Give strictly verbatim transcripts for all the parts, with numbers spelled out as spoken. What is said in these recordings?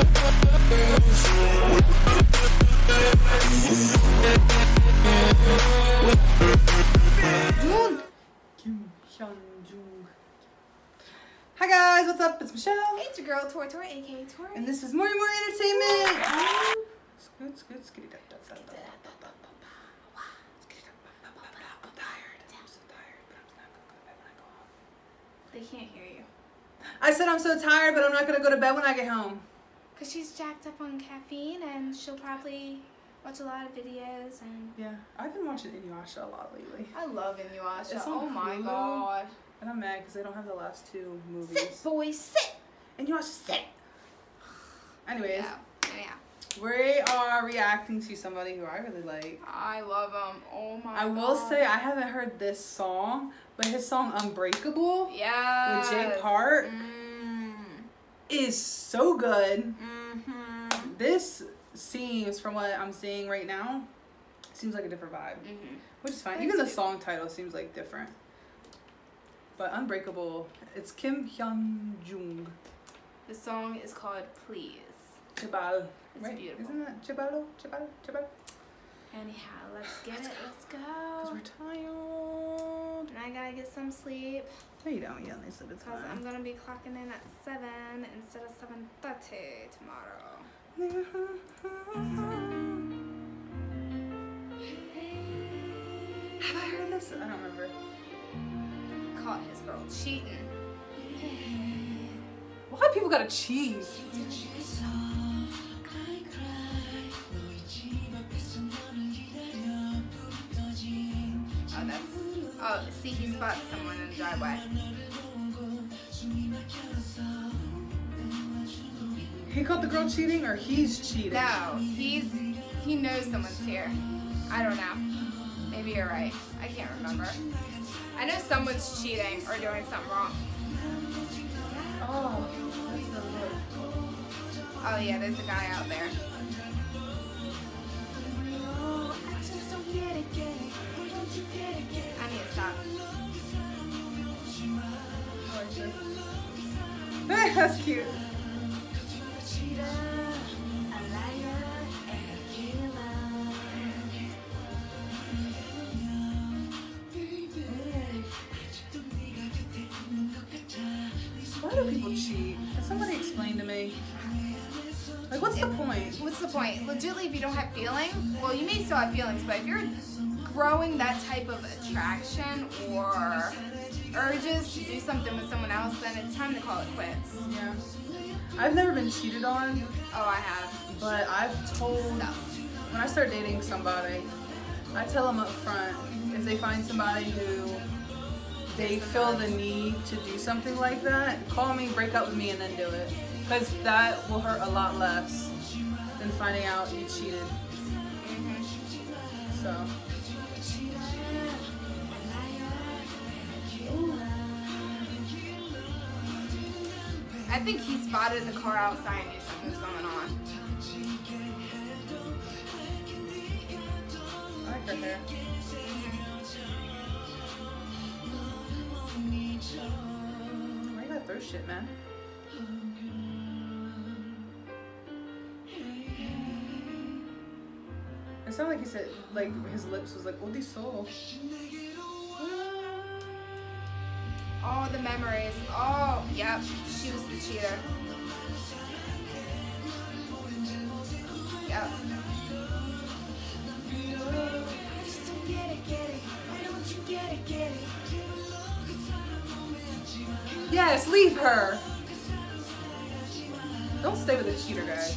Dude. Kim Hyun Joong. Hi guys, what's up? It's Michelle. Hey, it's your girl Tori Tori, aka Tori. And this is MoriMori Entertainment. Scoot, scoot, skitty, duck, duck, duck, duck. They can't hear you. I said I'm so tired, but I'm not going to go to bed when I get home. Because she's jacked up on caffeine, and she'll probably watch a lot of videos. And yeah, I've been watching Inuyasha a lot lately. I love Inuyasha. It's oh my Hulu. God. And I'm mad because they don't have the last two movies. Sit, boys, sit! Inuyasha, sit! Anyways. Yeah. Yeah. We are reacting to somebody who I really like. I love him. Oh my god. I will god. say I haven't heard this song, but his song Unbreakable, yeah, with Jay Park mm. is so good. Mm-hmm. This seems, from what I'm seeing right now, seems like a different vibe. Mm-hmm. Which is fine. Thanks. Even the song title seems like different. But Unbreakable, it's Kim Hyun Joong. The song is called Please. Jebal. It's right. beautiful. Isn't that Jebal? Jebal? Jebal? Anyhow, let's get let's it. Go. Let's go. Because we're tired. And I gotta get some sleep. No, you don't. You only sleep at seven. Because I'm gonna be clocking in at seven instead of seven thirty tomorrow. Have I heard this? I don't remember. Caught his girl cheating. Why people gotta cheat? Oh, see, he spots someone in the driveway. He caught the girl cheating, or he's cheating? No, he's he knows someone's here. I don't know. Maybe you're right. I can't remember. I know someone's cheating or doing something wrong. Oh, that's so good. Oh yeah, there's a guy out there. That's cute. Why do people cheat? Can somebody explain to me? Like, what's the point? What's the point? Legitimately, if you don't have feelings, well, you may still have feelings, but if you're growing that type of attraction or urges to do something with someone else, then it's time to call it quits. Yeah. I've never been cheated on. Oh, I have. But I've told, so. when I start dating somebody, I tell them up front, if they find somebody who they feel the need to do something like that, call me, break up with me, and then do it. Because that will hurt a lot less than finding out you cheated. Mm-hmm. So. I think he spotted the car outside and knew something was going on. I like her hair. Why you gotta throw shit, man? It sounded like he said, like, his lips was like, oh, these soul. All the memories. Oh, yep. She was the cheater. Yep. I just don't get it, get it. Why don't you get it, get it? Yes, leave her. Don't stay with a cheater, guys.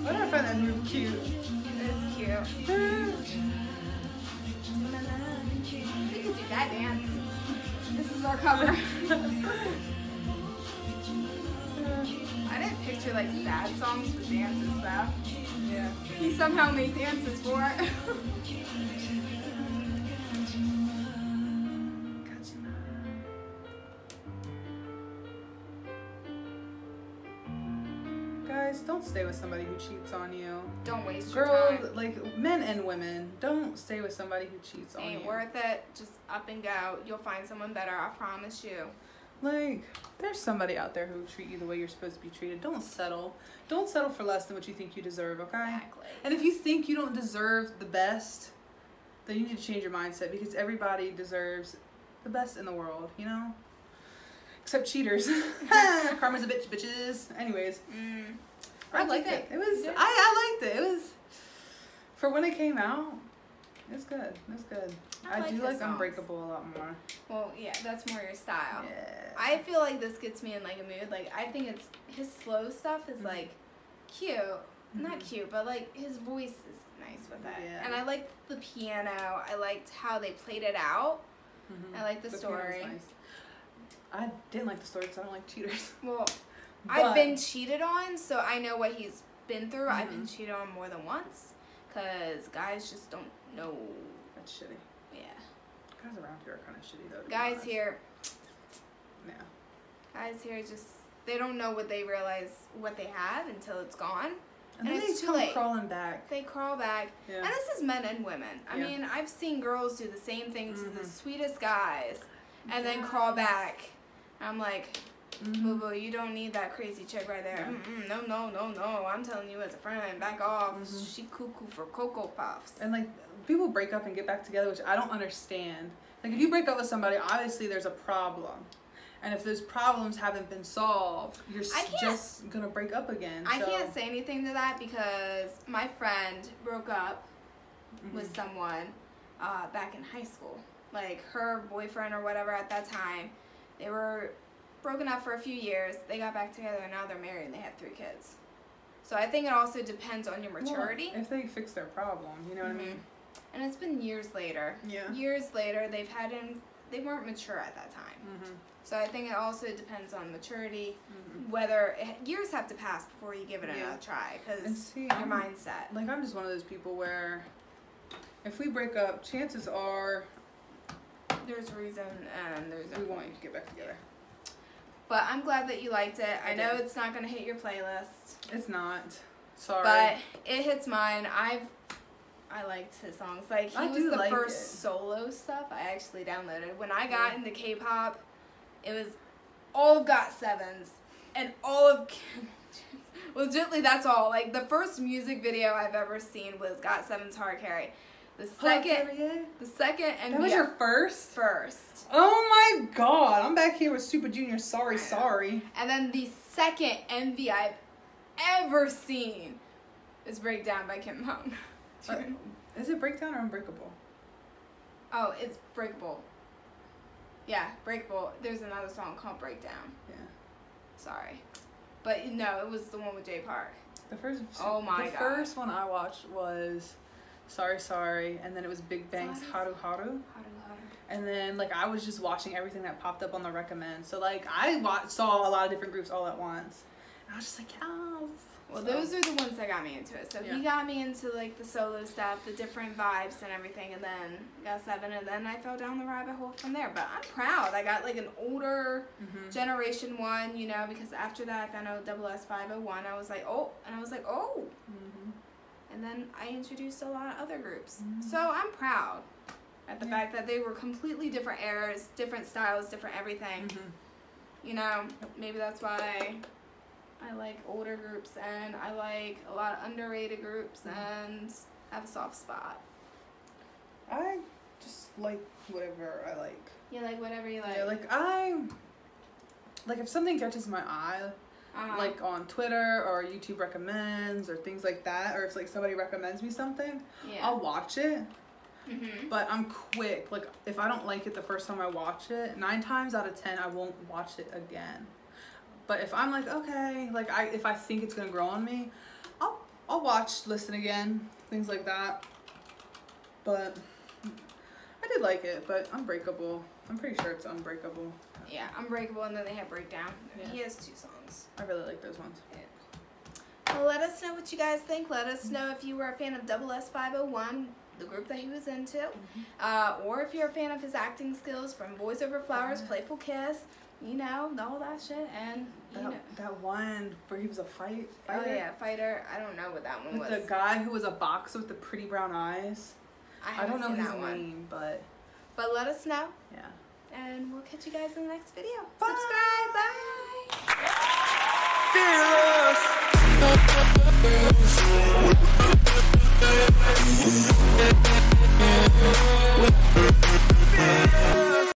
Why do I find that move cute? It's cute. We can do that dance. This is our cover. I didn't picture like sad songs for dances though. Yeah. He somehow made dances for it. stay with somebody who cheats on you. Don't waste Girl, your time. Like, men and women, don't stay with somebody who cheats on you. Ain't worth it. Just up and go. You'll find someone better, I promise you. Like, there's somebody out there who will treat you the way you're supposed to be treated. Don't settle. Don't settle for less than what you think you deserve, okay? Exactly. And if you think you don't deserve the best, then you need to change your mindset, because everybody deserves the best in the world, you know? Except cheaters. Karma's a bitch, bitches. Anyways, mm. I liked it. It was. Yeah. I, I liked it. It was. For when it came out, it's good. It's good. I, I like do like songs. Unbreakable a lot more. Well, yeah, that's more your style. Yeah. I feel like this gets me in like a mood. Like, I think it's his slow stuff is mm-hmm. like cute, mm-hmm. not cute, but like his voice is nice with it. Yeah. And I liked the piano. I liked how they played it out. Mm-hmm. I liked the, the story. I didn't like the story because I don't like cheaters. Well, but I've been cheated on, so I know what he's been through. Mm-hmm. I've been cheated on more than once, because guys just don't know. That's shitty. Yeah. Guys around here are kind of shitty, though. Guys here. Yeah. Guys here just, they don't know what they realize what they have until it's gone. And, and then it's they too come late. crawling back. They crawl back. Yeah. And this is men and women. I yeah. mean, I've seen girls do the same thing to mm-hmm. the sweetest guys and yes. then crawl back. I'm like, boo boo, you don't need that crazy chick right there. Mm-mm, no, no, no, no. I'm telling you as a friend, back off. Mm-hmm. She cuckoo for Cocoa Puffs. And like, people break up and get back together, which I don't understand. Like, if you break up with somebody, obviously there's a problem. And if those problems haven't been solved, you're just gonna break up again. So. I can't say anything to that, because my friend broke up mm-hmm. with someone uh, back in high school. Like, her boyfriend or whatever at that time. They were broken up for a few years. They got back together, and now they're married, and they have three kids. So I think it also depends on your maturity. Well, if they fix their problem, you know what mm-hmm. I mean? And it's been years later. Yeah. Years later, they've had in, they weren't mature at that time. Mm-hmm. So I think it also depends on maturity, mm-hmm. whether, it, years have to pass before you give it yeah. another try, because your I'm, mindset. Like, I'm just one of those people where if we break up, chances are, there's reason and there's no we want you to get back together. But I'm glad that you liked it. I, I know did. It's not going to hit your playlist. It's not. Sorry. But it hits mine. I've I liked his songs. Like, he I was the like first it. solo stuff I actually downloaded. When I got yeah. into K-pop, it was all of got seven's and all of Kim. Legitly, that's all. Like, the first music video I've ever seen was got seven's Hard Carry. The second, oh, the second, and that was yeah, your first. First. Oh my God! I'm back here with Super Junior. Sorry, sorry. And then the second M V I've ever seen is "Breakdown" by Kim Hyun Joong. Is it "Breakdown" or "Unbreakable"? Oh, it's "Breakable." Yeah, "Breakable." There's another song called "Breakdown." Yeah. Sorry, but no, it was the one with Jay Park. The first. Oh my the God. The first one I watched was. Sorry, sorry, and then it was Big Bang's Haru Haru. Haru Haru. And then, like, I was just watching everything that popped up on the recommend. So, like, I watched, saw a lot of different groups all at once. And I was just like, yes. Well, so, those are the ones that got me into it. So, yeah. he got me into, like, the solo stuff, the different vibes and everything, and then got seven, and then I fell down the rabbit hole from there. But I'm proud. I got, like, an older mm-hmm. generation one, you know, because after that I found out S S five oh one. I was like, oh, and I was like, oh. Mm-hmm. And then I introduced a lot of other groups. Mm-hmm. So I'm proud at the yeah. fact that they were completely different eras, different styles, different everything. Mm-hmm. You know, maybe that's why I like older groups, and I like a lot of underrated groups, mm-hmm. and have a soft spot. I just like whatever I like. Yeah, like whatever you like. Yeah, like I, like if something catches my eye, Uh-huh. like on Twitter or YouTube recommends or things like that, or if like somebody recommends me something, yeah. I'll watch it. Mm-hmm. But I'm quick. Like, if I don't like it the first time I watch it, nine times out of ten I won't watch it again. But if I'm like, okay, like I if I think it's gonna grow on me, I'll I'll watch, listen again, things like that. But I did like it, but Unbreakable. I'm pretty sure it's Unbreakable. Yeah, Unbreakable, and then they have Breakdown. Yeah. He has two songs. I really like those ones. Yeah. Well, let us know what you guys think. Let us know if you were a fan of S S five oh one, the group that he was into, mm-hmm. uh, or if you're a fan of his acting skills from Boys Over Flowers, yeah. Playful Kiss, you know, all that shit, and... That, you know. that one where he was a fight fighter? Oh yeah, fighter. I don't know what that one with was. The guy who was a boxer with the pretty brown eyes. I, I don't know his one. name, but... But let us know. Yeah. And we'll catch you guys in the next video. Bye. Subscribe. Bye. Bye.